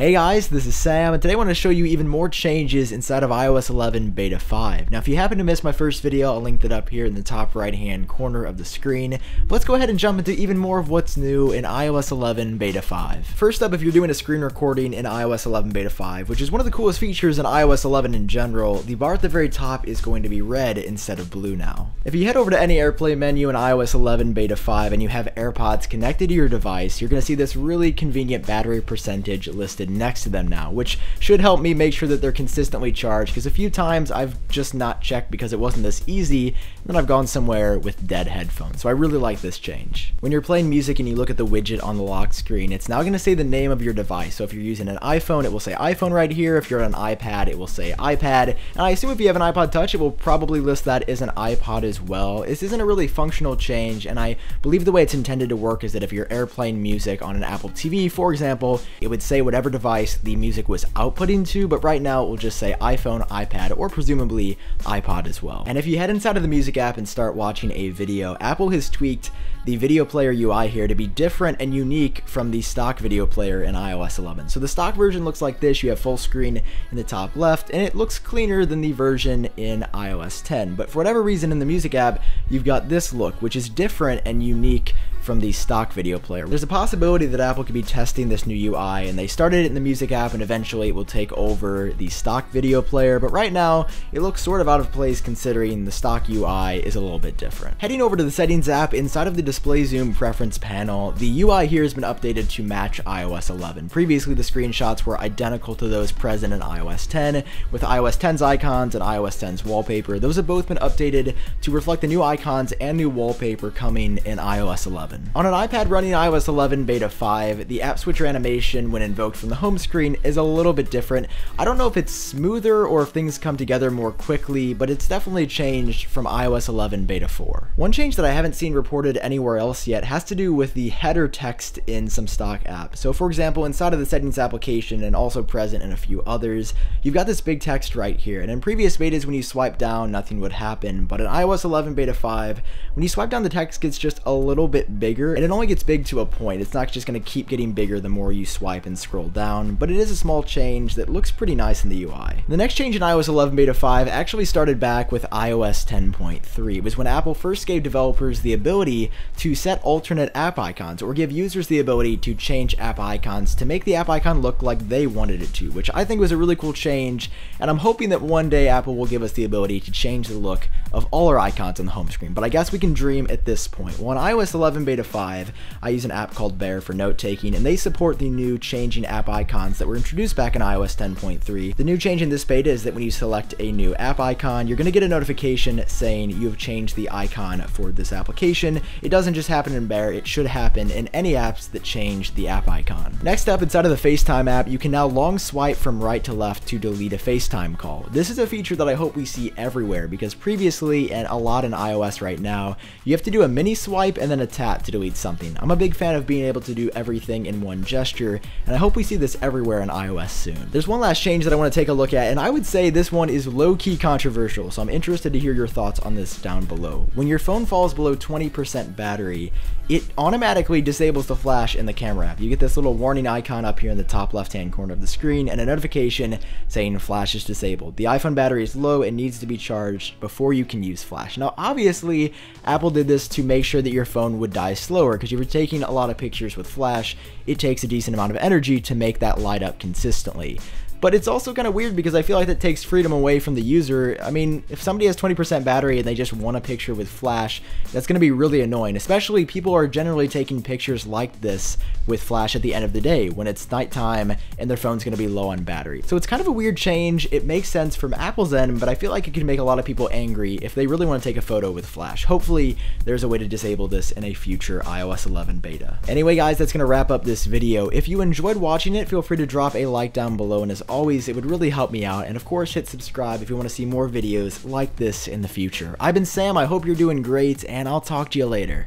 Hey guys, this is Sam, and today I want to show you even more changes inside of iOS 11 Beta 5. Now if you happen to miss my first video, I'll link that up here in the top right hand corner of the screen. But let's go ahead and jump into even more of what's new in iOS 11 Beta 5. First up, if you're doing a screen recording in iOS 11 Beta 5, which is one of the coolest features in iOS 11 in general, the bar at the very top is going to be red instead of blue now. If you head over to any AirPlay menu in iOS 11 Beta 5 and you have AirPods connected to your device, you're going to see this really convenient battery percentage listed next to them now, which should help me make sure that they're consistently charged, because a few times I've just not checked because it wasn't this easy, and then I've gone somewhere with dead headphones. So I really like this change. When you're playing music and you look at the widget on the lock screen, it's now going to say the name of your device. So if you're using an iPhone, it will say iPhone right here. If you're on an iPad, it will say iPad. And I assume if you have an iPod Touch, it will probably list that as an iPod as well. This isn't a really functional change, and I believe the way it's intended to work is that if you're AirPlaying music on an Apple TV, for example, it would say whatever device the music was outputting to, but right now it will just say iPhone, iPad, or presumably iPod as well. And if you head inside of the music app and start watching a video, Apple has tweaked the video player UI here to be different and unique from the stock video player in iOS 11. So the stock version looks like this. You have full screen in the top left, and it looks cleaner than the version in iOS 10. But for whatever reason in the music app, you've got this look, which is different and unique from the stock video player. There's a possibility that Apple could be testing this new UI, and they started it in the music app, and eventually it will take over the stock video player, but right now it looks sort of out of place considering the stock UI is a little bit different. Heading over to the settings app, inside of the display zoom preference panel, the UI here has been updated to match iOS 11. Previously the screenshots were identical to those present in iOS 10, with iOS 10's icons and iOS 10's wallpaper. Those have both been updated to reflect the new icons and new wallpaper coming in iOS 11. On an iPad running iOS 11 Beta 5, the app switcher animation when invoked from the home screen is a little bit different. I don't know if it's smoother or if things come together more quickly, but it's definitely changed from iOS 11 Beta 4. One change that I haven't seen reported anywhere else yet has to do with the header text in some stock apps. So for example, inside of the settings application and also present in a few others, you've got this big text right here. And in previous betas, when you swipe down, nothing would happen. But in iOS 11 Beta 5, when you swipe down, the text gets just a little bit bigger, and it only gets big to a point. It's not just going to keep getting bigger the more you swipe and scroll down, but it is a small change that looks pretty nice in the UI. The next change in iOS 11 Beta 5 actually started back with iOS 10.3. It was when Apple first gave developers the ability to set alternate app icons, or give users the ability to change app icons to make the app icon look like they wanted it to, which I think was a really cool change, and I'm hoping that one day Apple will give us the ability to change the look of all our icons on the home screen, but I guess we can dream at this point. Well, on iOS 11 Beta 5, I use an app called Bear for note-taking, and they support the new changing app icons that were introduced back in iOS 10.3. The new change in this beta is that when you select a new app icon, you're going to get a notification saying you have changed the icon for this application. It doesn't just happen in Bear, it should happen in any apps that change the app icon. Next up, inside of the FaceTime app, you can now long swipe from right to left to delete a FaceTime call. This is a feature that I hope we see everywhere, because previously, and a lot in iOS right now, you have to do a mini swipe and then a tap to delete something. I'm a big fan of being able to do everything in one gesture, and I hope we see this everywhere in iOS soon. There's one last change that I want to take a look at, and I would say this one is low-key controversial, so I'm interested to hear your thoughts on this down below. When your phone falls below 20% battery, it automatically disables the flash in the camera app. You get this little warning icon up here in the top left-hand corner of the screen, and a notification saying flash is disabled. The iPhone battery is low and needs to be charged before you can use flash. Now, obviously, Apple did this to make sure that your phone would die slower, because if you're taking a lot of pictures with flash, it takes a decent amount of energy to make that light up consistently. But it's also kind of weird, because I feel like that takes freedom away from the user. I mean, if somebody has 20% battery and they just want a picture with flash, that's going to be really annoying, especially people are generally taking pictures like this with flash at the end of the day when it's nighttime and their phone's going to be low on battery. So it's kind of a weird change. It makes sense from Apple's end, but I feel like it can make a lot of people angry if they really want to take a photo with flash. Hopefully there's a way to disable this in a future iOS 11 beta. Anyway guys, that's going to wrap up this video. If you enjoyed watching it, feel free to drop a like down below, and as always, it would really help me out, and of course hit subscribe if you want to see more videos like this in the future. I've been Sam, I hope you're doing great, and I'll talk to you later.